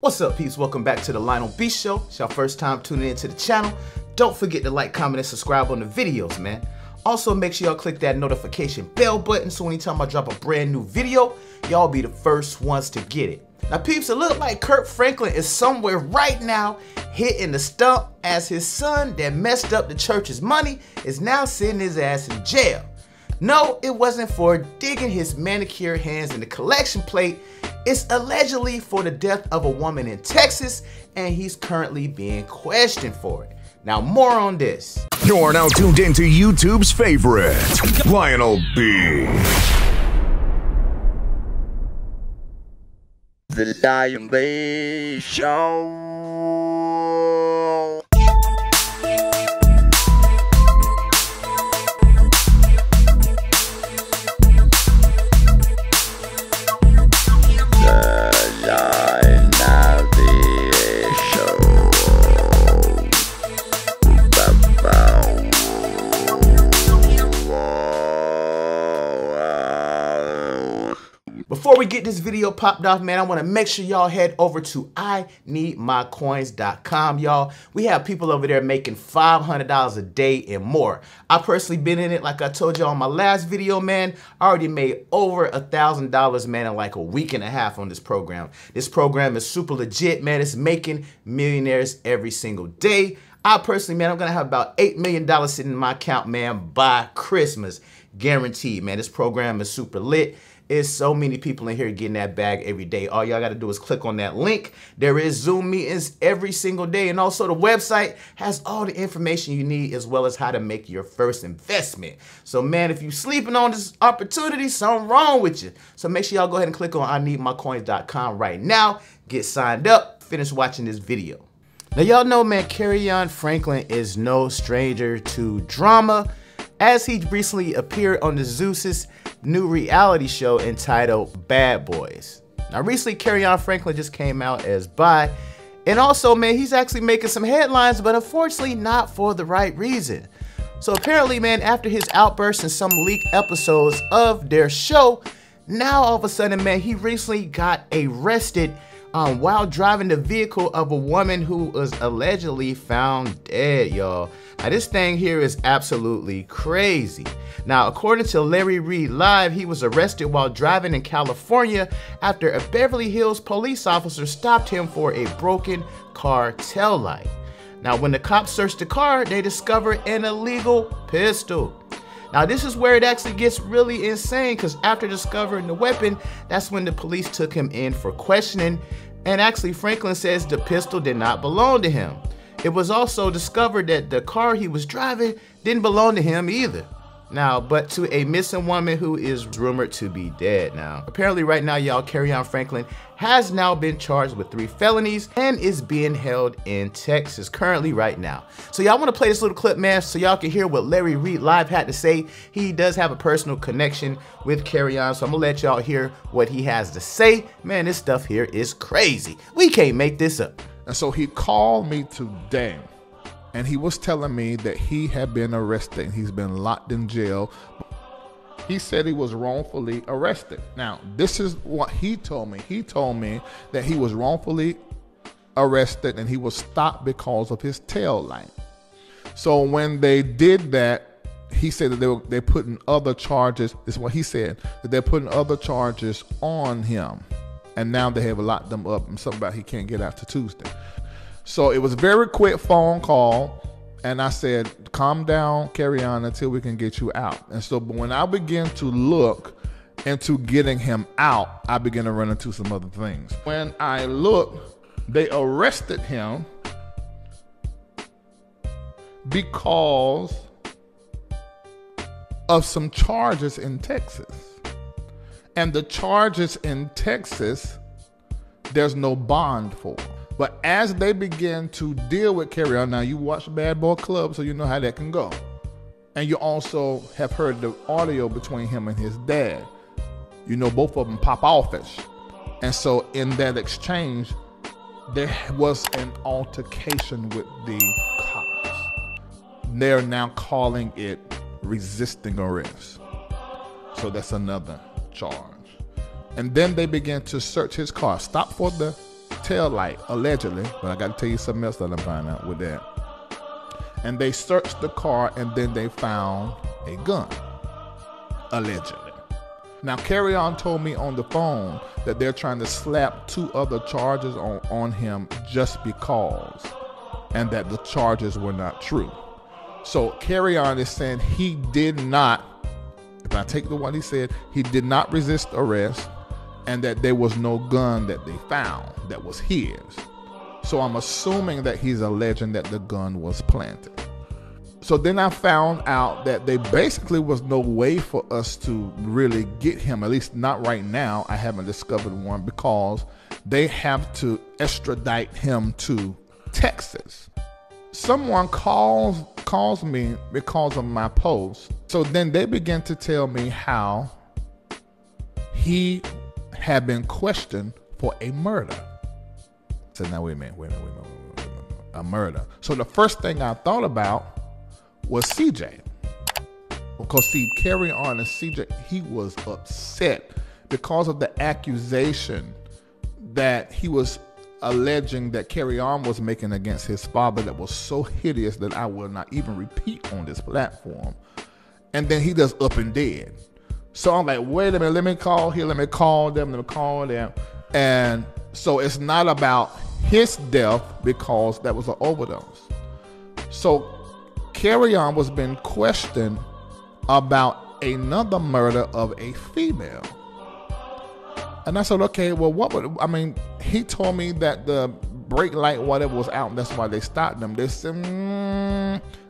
What's up, peeps? Welcome back to The Lionel B Show. It's your first time tuning into the channel. Don't forget to like, comment, and subscribe on the videos, man. Also, make sure y'all click that notification bell button so anytime I drop a brand new video, y'all be the first ones to get it. Now, peeps, it look like Kirk Franklin is somewhere right now hitting the stump as his son that messed up the church's money is now sitting his ass in jail. No, it wasn't for digging his manicured hands in the collection plate. It's allegedly for the death of a woman in Texas, and he's currently being questioned for it. Now, more on this. You're now tuned into YouTube's favorite, Lionel B. The Lionel B Show. Before we get this video popped off, man, I want to make sure y'all head over to INeedMyCoins.com, y'all. We have people over there making $500 a day and more. I personally been in it, like I told y'all on my last video, man. I already made over $1,000, man, in like a week and a half on this program. This program is super legit, man. It's making millionaires every single day. I personally, man, I'm going to have about $8 million sitting in my account, man, by Christmas. Guaranteed, man. This program is super lit. There's so many people in here getting that bag every day. All y'all got to do is click on that link. There is Zoom meetings every single day. And also the website has all the information you need as well as how to make your first investment. So, man, if you're sleeping on this opportunity, something wrong with you. So make sure y'all go ahead and click on INeedMyCoins.com right now. Get signed up. Finish watching this video. Now, y'all know, man, Kerrion Franklin is no stranger to drama, as he recently appeared on the Zeus's new reality show entitled Bad Boys. Now recently, Kerrion Franklin just came out as bi, and also, man, he's actually making some headlines, but unfortunately not for the right reason. So apparently, man, after his outburst in some leaked episodes of their show, now all of a sudden, man, he recently got arrested while driving the vehicle of a woman who was allegedly found dead, y'all. Now, this thing here is absolutely crazy. Now, according to Larry Reid Live, he was arrested while driving in California after a Beverly Hills police officer stopped him for a broken car taillight. Now, when the cops searched the car, they discovered an illegal pistol. Now, this is where it actually gets really insane, because after discovering the weapon, that's when the police took him in for questioning. And actually, Franklin says the pistol did not belong to him. It was also discovered that the car he was driving didn't belong to him either. Now, but to a missing woman who is rumored to be dead now. Apparently right now, y'all, Kerrion Franklin has now been charged with 3 felonies and is being held in Texas currently right now. So y'all want to play this little clip, man, so y'all can hear what Larry Reid Live had to say. He does have a personal connection with Kerrion, so I'm going to let y'all hear what he has to say. Man, this stuff here is crazy. We can't make this up. And so he called me today, and he was telling me that he had been arrested and he's been locked in jail. He said he was wrongfully arrested. Now, this is what he told me. He told me that he was wrongfully arrested and he was stopped because of his tail light. So when they did that, he said that they're putting other charges. This is what he said, that they're putting other charges on him. And now they have locked them up and something about he can't get out to Tuesday. So it was a very quick phone call, and I said, calm down, Kerrion, until we can get you out. And so when I began to look into getting him out, I began to run into some other things. When I looked, they arrested him because of some charges in Texas. And the charges in Texas, there's no bond for. But as they begin to deal with Kerrion, now you watch Bad Boy Club, so you know how that can go. And you also have heard the audio between him and his dad. You know, both of them pop offish. And so in that exchange, there was an altercation with the cops. They're now calling it resisting arrest. So that's another charge. And then they began to search his car. Stop for the tail light, allegedly. But I got to tell you something else that I'm finding out with that. And they searched the car, and then they found a gun, allegedly. Now, Kerrion told me on the phone that they're trying to slap 2 other charges on him just because, and that the charges were not true. So Kerrion is saying he did not, if I take the one he said, he did not resist arrest, and that there was no gun that they found that was his. So I'm assuming that he's alleging that the gun was planted. So then I found out that there basically was no way for us to really get him, at least not right now. I haven't discovered one, because they have to extradite him to Texas. Someone calls me because of my post. So then they begin to tell me how he had been questioned for a murder. I said, now wait a minute, a murder. So the first thing I thought about was CJ. Because see, Kerrion and CJ, he was upset because of the accusation that he was alleging that Kerrion was making against his father that was so hideous that I will not even repeat on this platform. And then he just up and dead. So I'm like, wait a minute, let me call here, let me call them. And so it's not about his death, because that was an overdose. So Kerrion was being questioned about another murder of a female. And I said, okay, well, he told me that the brake light, whatever, was out, and that's why they stopped him. They said,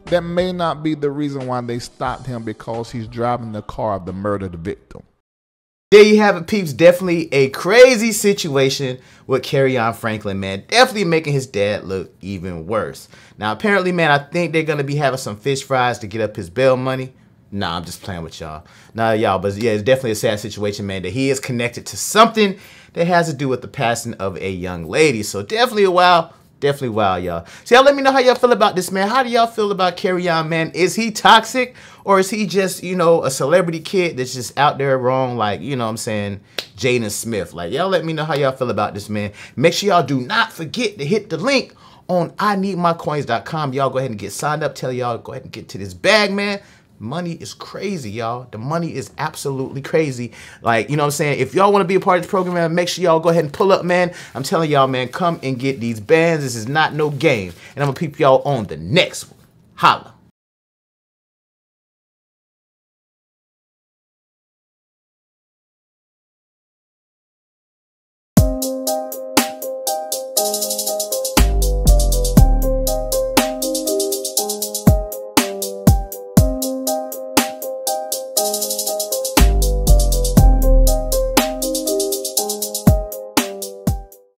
that may not be the reason why they stopped him, because he's driving the car of the murdered victim. There you have it, peeps. Definitely a crazy situation with Kerrion Franklin, man. Definitely making his dad look even worse. Now, apparently, man, I think they're going to be having some fish fries to get up his bail money. Nah, I'm just playing with y'all. Nah, y'all, but yeah, it's definitely a sad situation, man, that he is connected to something that has to do with the passing of a young lady. So definitely a wild. Definitely wild, y'all. So y'all let me know how y'all feel about this, man. How do y'all feel about Kerrion, man? Is he toxic, or is he just, you know, a celebrity kid that's just out there wrong, like, you know what I'm saying, Jaden Smith? Like, y'all let me know how y'all feel about this, man. Make sure y'all do not forget to hit the link on INeedMyCoins.com. Y'all go ahead and get signed up. Tell y'all, go ahead and get to this bag, man. Money is crazy, y'all. The money is absolutely crazy. Like, you know what I'm saying? If y'all want to be a part of this program, man, make sure y'all go ahead and pull up, man. I'm telling y'all, man, come and get these bands. This is not no game. And I'm going to peep y'all on the next one. Holla.